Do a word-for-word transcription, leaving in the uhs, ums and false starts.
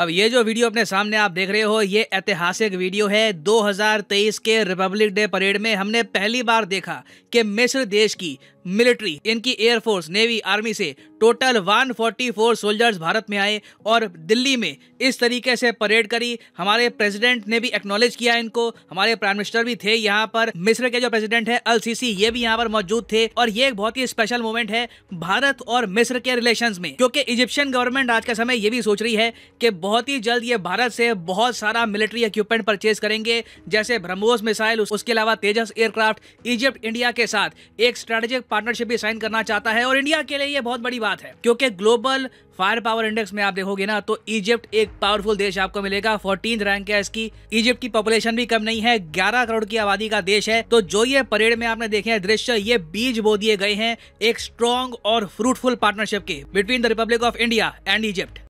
अब ये जो वीडियो अपने सामने आप देख रहे हो ये ऐतिहासिक वीडियो है। दो हज़ार तेईस के रिपब्लिक डे परेड में हमने पहली बार देखा कि मिस्र देश की मिलिट्री, इनकी एयरफोर्स, नेवी, आर्मी से टोटल एक सौ चौवालीस सोल्जर्स भारत में आए और दिल्ली में इस तरीके से परेड करी। हमारे प्रेसिडेंट ने भी एक्नॉलेज किया इनको, हमारे प्राइम मिनिस्टर भी थे यहाँ पर, मिस्र के जो प्रेसिडेंट है अल सीसी ये भी यहाँ पर मौजूद थे। और ये एक बहुत ही स्पेशल मोमेंट है भारत और मिस्र के रिलेशंस में, क्योंकि इजिप्शियन गवर्नमेंट आज के समय ये भी सोच रही है कि बहुत ही जल्द ये भारत से बहुत सारा मिलिट्री इक्विपमेंट परचेज करेंगे, जैसे ब्रह्मोस मिसाइल, उसके अलावा तेजस एयरक्राफ्ट। इजिप्ट इंडिया के साथ एक स्ट्रेटेजिक पार्टनरशिप भी साइन करना चाहता है और इंडिया के लिए ये बहुत बड़ी बात है, क्योंकि ग्लोबल फायर पावर इंडेक्स में आप देखोगे ना तो इजिप्ट एक पावरफुल देश आपको मिलेगा। चौदहवीं रैंक है इसकी। इजिप्ट की पॉपुलेशन भी कम नहीं है, ग्यारह करोड़ की आबादी का देश है। तो जो ये परेड में आपने देखे हैं दृश्य, ये बीज बो दिए गए हैं एक स्ट्रॉन्ग और फ्रूटफुल पार्टनरशिप के between the Republic of India and Egypt.